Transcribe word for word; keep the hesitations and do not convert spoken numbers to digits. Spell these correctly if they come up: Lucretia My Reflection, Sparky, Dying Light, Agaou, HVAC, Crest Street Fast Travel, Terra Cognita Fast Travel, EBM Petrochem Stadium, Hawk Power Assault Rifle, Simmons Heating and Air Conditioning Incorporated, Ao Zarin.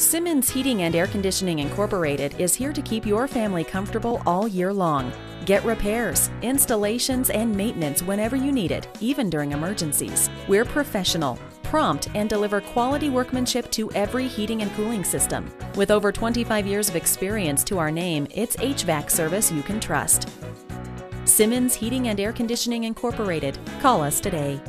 Simmons Heating and Air Conditioning Incorporated is here to keep your family comfortable all year long. Get repairs, installations, and maintenance whenever you need it, even during emergencies. We're professional, prompt, and deliver quality workmanship to every heating and cooling system. With over twenty-five years of experience to our name, it's H V A C service you can trust. Simmons Heating and Air Conditioning Incorporated. Call us today.